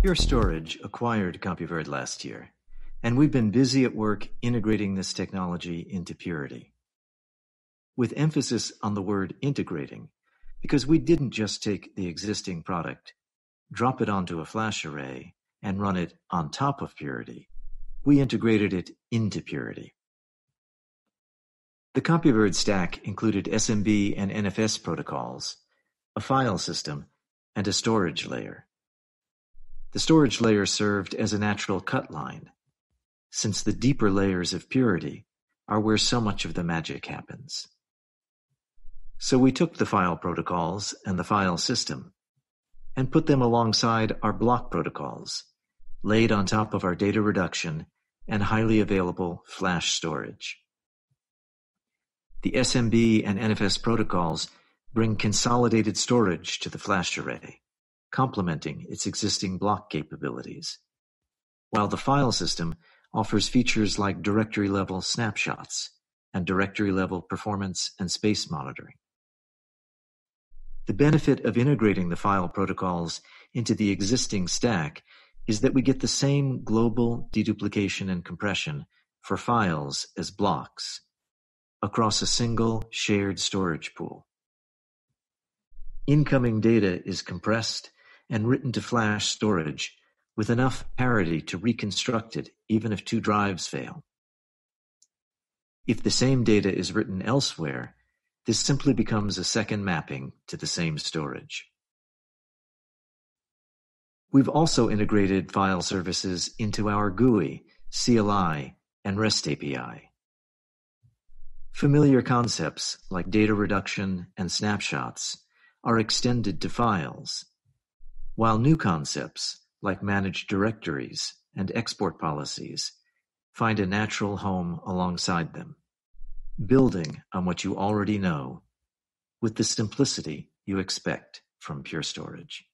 Pure Storage acquired Compuverde last year, and we've been busy at work integrating this technology into Purity. With emphasis on the word integrating, because we didn't just take the existing product, drop it onto a FlashArray, and run it on top of Purity. We integrated it into Purity. The Compuverde stack included SMB and NFS protocols, a file system, and a storage layer. The storage layer served as a natural cut line, since the deeper layers of Purity are where so much of the magic happens. So we took the file protocols and the file system and put them alongside our block protocols, laid on top of our data reduction and highly available flash storage. The SMB and NFS protocols bring consolidated storage to the flash array, complementing its existing block capabilities, while the file system offers features like directory-level snapshots and directory-level performance and space monitoring. The benefit of integrating the file protocols into the existing stack is that we get the same global deduplication and compression for files as blocks across a single shared storage pool. Incoming data is compressed and written to flash storage with enough parity to reconstruct it even if two drives fail. If the same data is written elsewhere, this simply becomes a second mapping to the same storage. We've also integrated file services into our GUI, CLI, and REST API. Familiar concepts like data reduction and snapshots are extended to files, while new concepts like managed directories and export policies find a natural home alongside them, building on what you already know with the simplicity you expect from Pure Storage.